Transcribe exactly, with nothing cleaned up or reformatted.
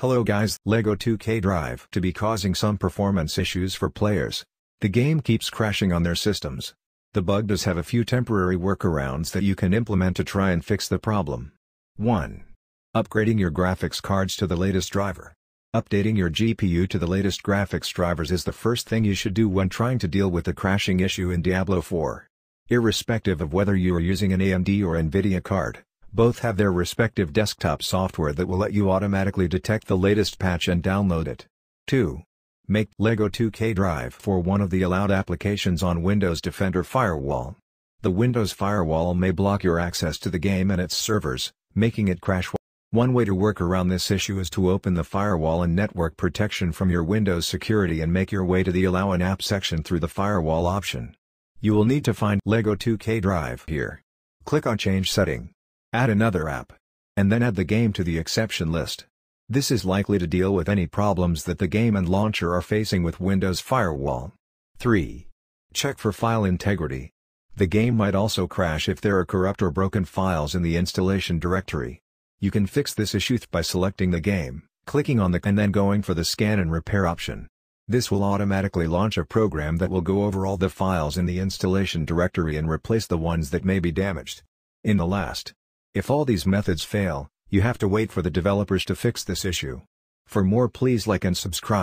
Hello guys, LEGO two K Drive to be causing some performance issues for players. The game keeps crashing on their systems. The bug does have a few temporary workarounds that you can implement to try and fix the problem. one. Upgrading your graphics cards to the latest driver. Updating your G P U to the latest graphics drivers is the first thing you should do when trying to deal with the crashing issue in Diablo four. Irrespective of whether you are using an A M D or Nvidia card, both have their respective desktop software that will let you automatically detect the latest patch and download it. two. Make LEGO two K Drive for one of the allowed applications on Windows Defender Firewall. The Windows Firewall may block your access to the game and its servers, making it crash. One way to work around this issue is to open the firewall and network protection from your Windows security and make your way to the Allow an App section through the firewall option. You will need to find LEGO two K Drive here. Click on Change Setting. Add another app, and then add the game to the exception list. This is likely to deal with any problems that the game and launcher are facing with Windows Firewall. three. Check for file integrity. The game might also crash if there are corrupt or broken files in the installation directory. You can fix this issue by selecting the game, clicking on the and then going for the scan and repair option. This will automatically launch a program that will go over all the files in the installation directory and replace the ones that may be damaged. In the last If all these methods fail, you have to wait for the developers to fix this issue. For more, please like and subscribe.